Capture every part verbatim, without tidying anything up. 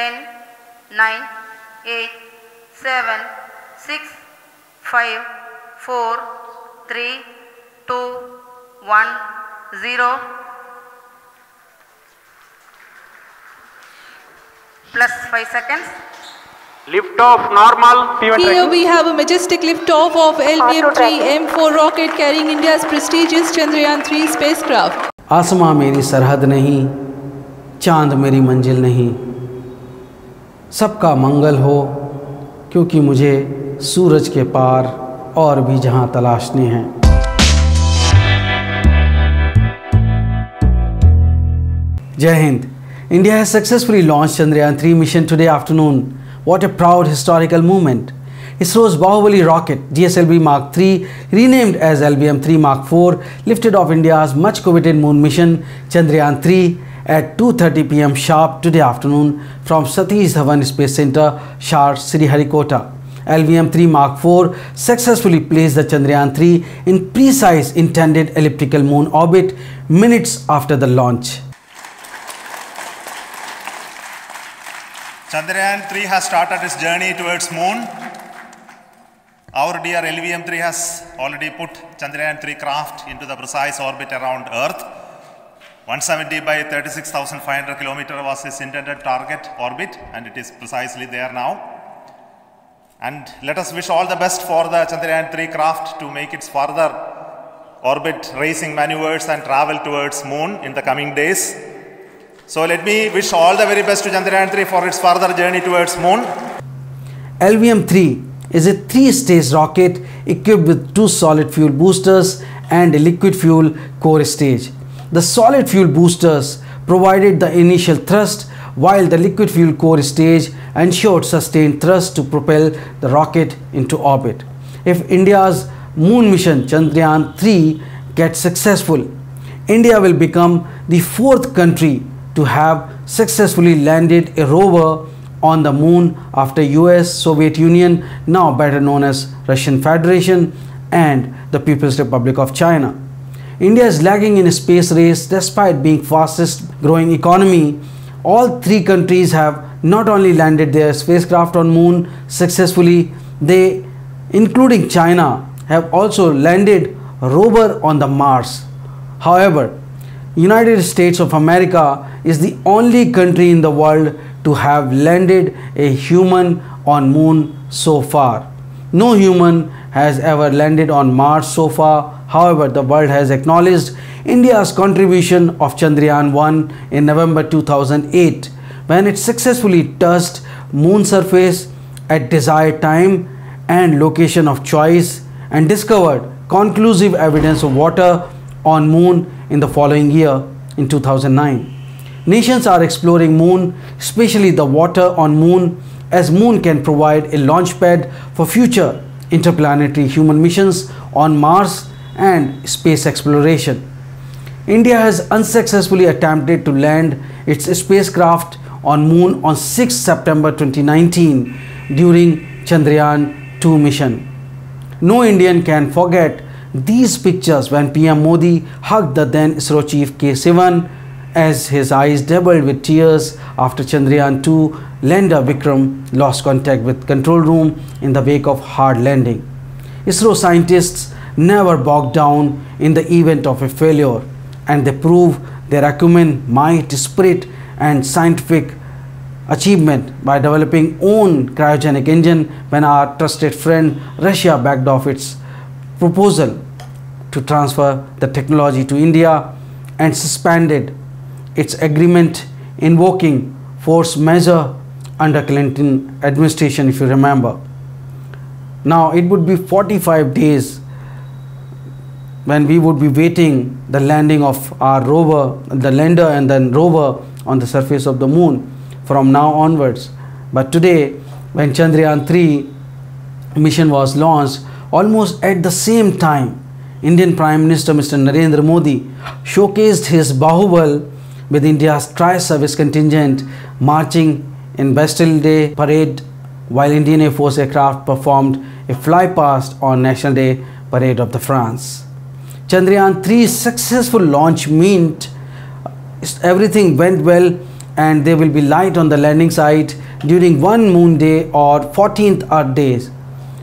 ten, nine, eight, seven, six, five, four, three, two, one, zero. Plus five seconds. Lift off normal. Here we have a majestic lift off of L V M three M four rocket carrying India's prestigious Chandrayaan three spacecraft. आसमां मेरी सरहद नहीं, चांद मेरी मंजिल नहीं, सबका मंगल हो क्योंकि मुझे सूरज के पार और भी जहां तलाशने हैं. Jai Hind. India has successfully launched Chandrayaan three mission today afternoon. What a proud historical moment. ISRO's Bahubali rocket, G S L V Mark three, renamed as L V M three Mark four, lifted off India's much-coveted moon mission Chandrayaan three at two thirty p m sharp today afternoon from Satish Dhawan Space Center, S H A R, Sriharikota. L V M three Mark four successfully placed the Chandrayaan three in precise intended elliptical moon orbit minutes after the launch. Chandrayaan three has started its journey towards moon. Our dear L V M three has already put Chandrayaan three craft into the precise orbit around Earth. one seventy by thirty-six thousand five hundred kilometers was its intended target orbit, and it is precisely there now. And let us wish all the best for the Chandrayaan three craft to make its further orbit racing maneuvers and travel towards moon in the coming days. So let me wish all the very best to Chandrayaan three for its further journey towards moon. L V M three is a three-stage rocket equipped with two solid fuel boosters and a liquid fuel core stage. The solid fuel boosters provided the initial thrust, while the liquid fuel core stage ensured sustained thrust to propel the rocket into orbit. If India's moon mission Chandrayaan three gets successful, India will become the fourth country to have successfully landed a rover on the moon after U S, Soviet Union, now better known as Russian Federation, and the People's Republic of China. India is lagging in a space race despite being fastest growing economy. All three countries have not only landed their spacecraft on moon successfully, they, including China, have also landed a rover on the Mars. However, United States of America is the only country in the world to have landed a human on moon so far. No human has ever landed on Mars so far. However, the world has acknowledged India's contribution of Chandrayaan one in November two thousand eight, when it successfully touched moon surface at desired time and location of choice and discovered conclusive evidence of water on moon in the following year in two thousand nine. Nations are exploring moon, especially the water on moon, as moon can provide a launch pad for future interplanetary human missions on Mars and space exploration. India has unsuccessfully attempted to land its spacecraft on moon on sixth September twenty nineteen during Chandrayaan two mission. No Indian can forget these pictures when P M Modi hugged the then ISRO chief K. Sivan as his eyes doubled with tears after Chandrayaan two lander Vikram lost contact with control room in the wake of hard landing. ISRO scientists never bogged down in the event of a failure, and they prove their acumen, might, spirit and scientific achievement by developing own cryogenic engine when our trusted friend Russia backed off its proposal to transfer the technology to India and suspended its agreement invoking force measure under Clinton administration, if you remember. Now it would be forty-five days when we would be waiting the landing of our rover, the lander and then rover on the surface of the moon from now onwards. But today, when Chandrayaan three mission was launched, almost at the same time, Indian Prime Minister Mister Narendra Modi showcased his Bahubal with India's tri-service contingent marching in Bastille Day parade, while Indian Air Force aircraft performed a flypast on National Day parade of the France. Chandrayaan three's successful launch meant everything went well and there will be light on the landing site during one moon day or fourteenth Earth days.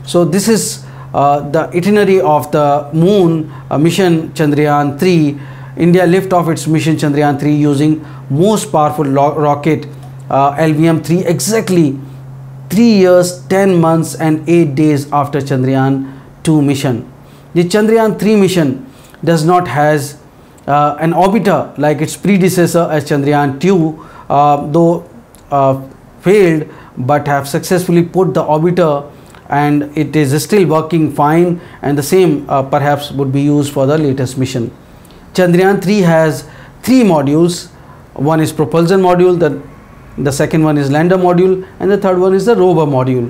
So this is uh, the itinerary of the moon uh, mission Chandrayaan three. India lifted off its mission Chandrayaan three using most powerful rocket uh, L V M three exactly three years, ten months and eight days after Chandrayaan two mission. The Chandrayaan three mission does not has uh, an orbiter like its predecessor as Chandrayaan two, uh, though uh, failed, but have successfully put the orbiter and it is still working fine, and the same uh, perhaps would be used for the latest mission. Chandrayaan three has three modules. One is propulsion module, the The second one is lander module, and the third one is the rover module.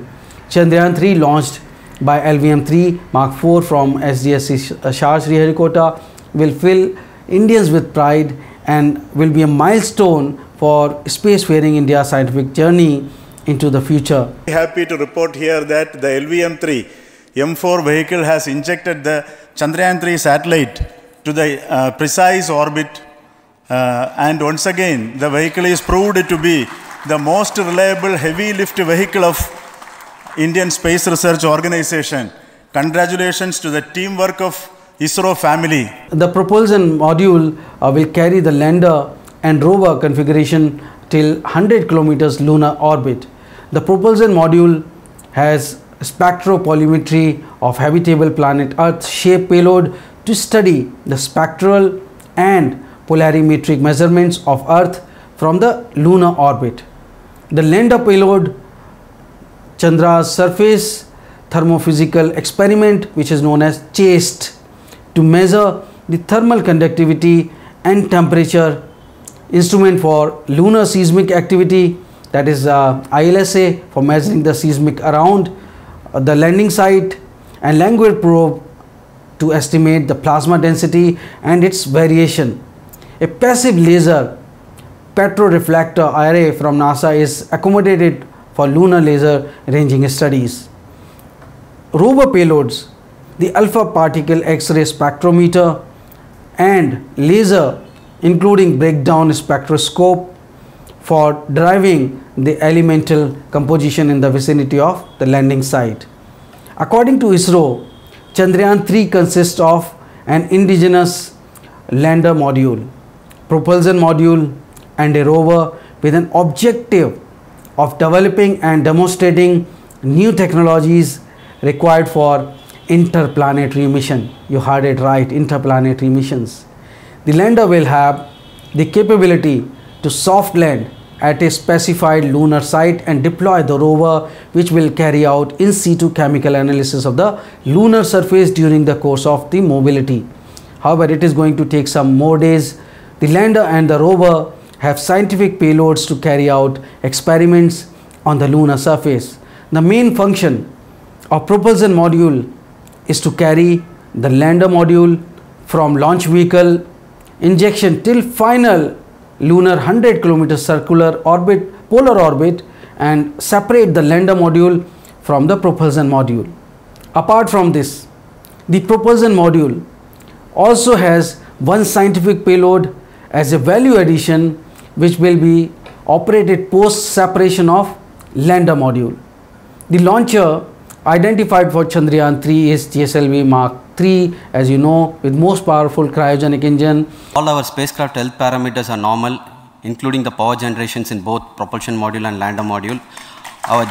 Chandrayaan three launched by L V M three Mark four from S G S C SHAR Sriharikota will fill Indians with pride and will be a milestone for spacefaring India's scientific journey into the future. Happy to report here that the L V M three M four vehicle has injected the Chandrayaan three satellite to the uh, precise orbit. Uh, and once again, the vehicle is proved to be the most reliable heavy lift vehicle of Indian Space Research Organization. Congratulations to the teamwork of ISRO family. The propulsion module uh, will carry the lander and rover configuration till one hundred kilometers lunar orbit. The propulsion module has spectropolarimetry of habitable planet Earth shape payload to study the spectral and polarimetric measurements of Earth from the lunar orbit. The lander payload, Chandra's surface thermophysical experiment, which is known as ChaSTE, to measure the thermal conductivity and temperature. Instrument for lunar seismic activity, that is uh, I L S A, for measuring the seismic around uh, the landing site, and Langmuir probe to estimate the plasma density and its variation. A passive laser petroreflector I R A from NASA is accommodated for lunar laser ranging studies. Rover payloads, the alpha particle X-ray spectrometer and laser, including breakdown spectroscope for driving the elemental composition in the vicinity of the landing site. According to ISRO, Chandrayaan three consists of an indigenous lander module, propulsion module and a rover with an objective of developing and demonstrating new technologies required for interplanetary mission. You heard it right, interplanetary missions. The lander will have the capability to soft land at a specified lunar site and deploy the rover, which will carry out in situ chemical analysis of the lunar surface during the course of the mobility. However, it is going to take some more days. The lander and the rover have scientific payloads to carry out experiments on the lunar surface. The main function of propulsion module is to carry the lander module from launch vehicle injection till final lunar one hundred kilometer circular orbit, polar orbit, and separate the lander module from the propulsion module. Apart from this, the propulsion module also has one scientific payload as a value addition, which will be operated post separation of lander module. The launcher identified for Chandrayaan three is G S L V Mark three, as you know, with most powerful cryogenic engine. All our spacecraft health parameters are normal, including the power generations in both propulsion module and lander module. Our,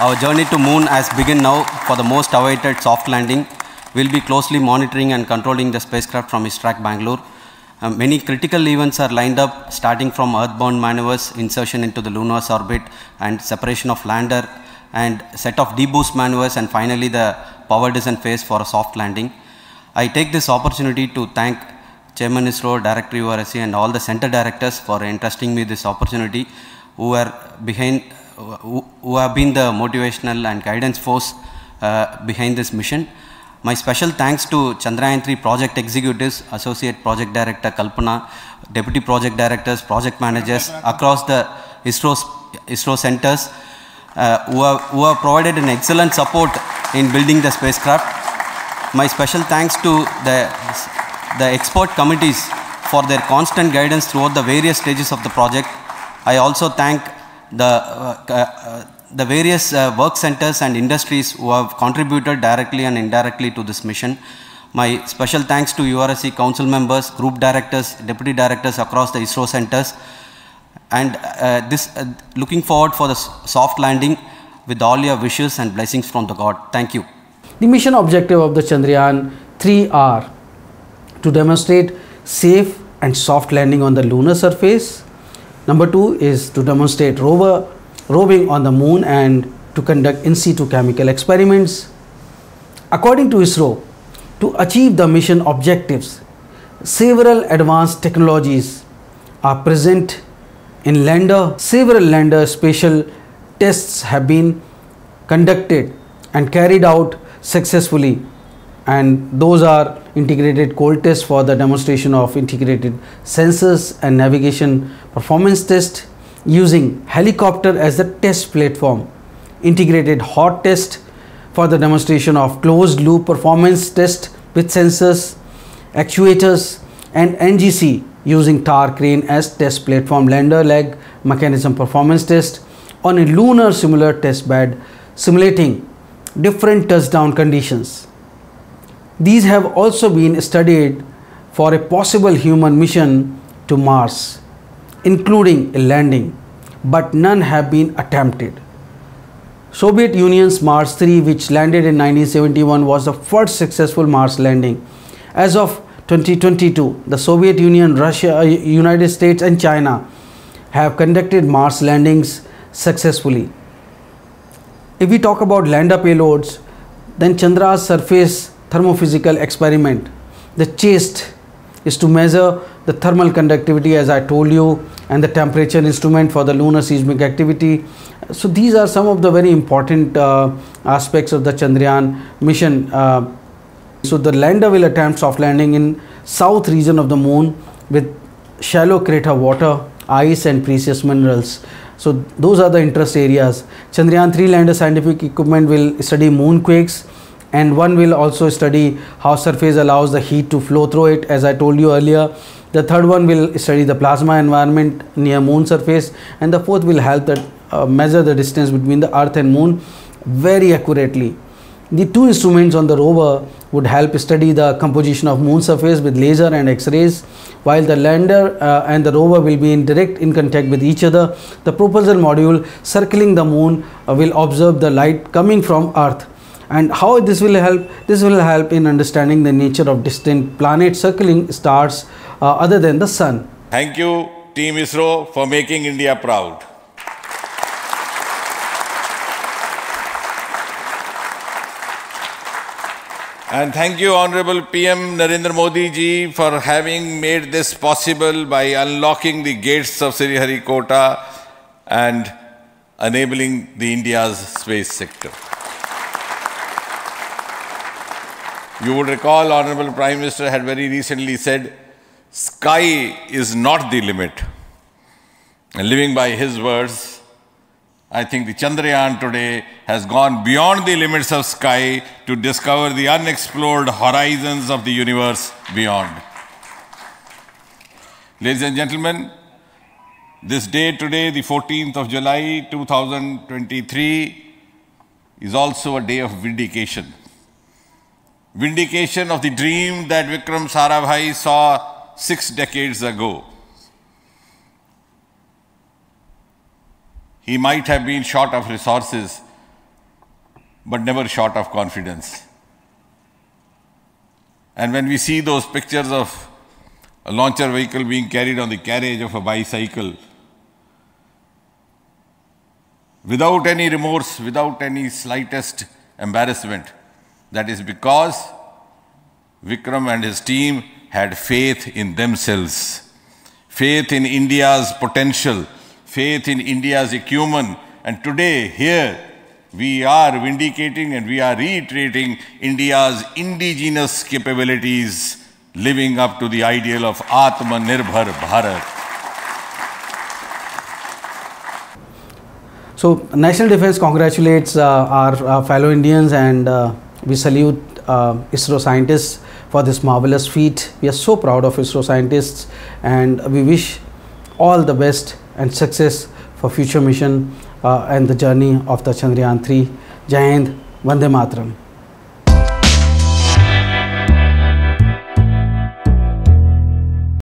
our journey to moon has begun now for the most awaited soft landing. We'll be closely monitoring and controlling the spacecraft from Istrak, Bangalore. Um, many critical events are lined up, starting from earthbound maneuvers, insertion into the lunar orbit, and separation of lander, and set of deboost maneuvers, and finally the power descent phase for a soft landing. I take this opportunity to thank Chairman ISRO, Director U R S C, and all the center directors for entrusting me this opportunity, who are behind, who, who have been the motivational and guidance force uh, behind this mission. My special thanks to Chandrayaan three project executives, Associate Project Director Kalpana, Deputy Project Directors, Project Managers across the ISRO, ISRO centers uh, who, have, who have provided an excellent support in building the spacecraft. My special thanks to the, the expert committees for their constant guidance throughout the various stages of the project. I also thank the, uh, uh, the various uh, work centers and industries who have contributed directly and indirectly to this mission. My special thanks to U R S C council members, group directors, deputy directors across the ISRO centers. And uh, this, uh, looking forward for the soft landing with all your wishes and blessings from the God. Thank you. The mission objective of the Chandrayaan three are to demonstrate safe and soft landing on the lunar surface. Number two is to demonstrate rover roving on the moon and to conduct in situ chemical experiments. According to ISRO, to achieve the mission objectives, several advanced technologies are present in lander. Several lander special tests have been conducted and carried out successfully, and those are integrated cold test for the demonstration of integrated sensors and navigation performance test using helicopter as the test platform, integrated hot test for the demonstration of closed loop performance test with sensors, actuators and N G C using tar crane as test platform, lander leg mechanism performance test on a lunar similar test bed simulating different touchdown conditions. These have also been studied for a possible human mission to Mars, including a landing, but none have been attempted. Soviet Union's Mars three, which landed in nineteen seventy-one, was the first successful Mars landing. As of twenty twenty-two, the Soviet Union, Russia, United States and China have conducted Mars landings successfully. If we talk about lander payloads, then Chandra's surface thermophysical experiment, the ChaSTE, is to measure the thermal conductivity, as I told you, and the temperature instrument for the lunar seismic activity. So these are some of the very important uh, aspects of the Chandrayaan mission. Uh, so the lander will attempt soft landing in south region of the moon with shallow crater water, ice and precious minerals. So those are the interest areas. Chandrayaan three lander scientific equipment will study moon quakes, and one will also study how surface allows the heat to flow through it, as I told you earlier. The third one will study the plasma environment near moon surface, and the fourth will help that uh, measure the distance between the earth and moon very accurately. The two instruments on the rover would help study the composition of moon surface with laser and X-rays, while the lander uh, and the rover will be in direct in contact with each other. The propulsion module circling the moon uh, will observe the light coming from earth. And how this will help? This will help in understanding the nature of distant planets, circling stars uh, other than the sun. Thank you, Team ISRO, for making India proud. And thank you, Honorable P M Narendra Modi ji, for having made this possible by unlocking the gates of Sriharikota and enabling the India's space sector. You would recall, Honorable Prime Minister had very recently said, sky is not the limit. And living by his words, I think the Chandrayaan today has gone beyond the limits of sky to discover the unexplored horizons of the universe beyond. Ladies and gentlemen, this day today, the fourteenth of July two thousand twenty-three, is also a day of vindication. Vindication of the dream that Vikram Sarabhai saw six decades ago. He might have been short of resources, but never short of confidence. And when we see those pictures of a launcher vehicle being carried on the carriage of a bicycle, without any remorse, without any slightest embarrassment, that is because Vikram and his team had faith in themselves, faith in India's potential, faith in India's acumen. And today, here, we are vindicating and we are reiterating India's indigenous capabilities, living up to the ideal of Atmanirbhar Bharat. So, National Defense congratulates uh, our uh, fellow Indians, and uh, we salute uh, ISRO scientists for this marvelous feat. We are so proud of ISRO scientists, and we wish all the best and success for future mission uh, and the journey of the Chandrayaan three. Jai Hind, Vande Mataram.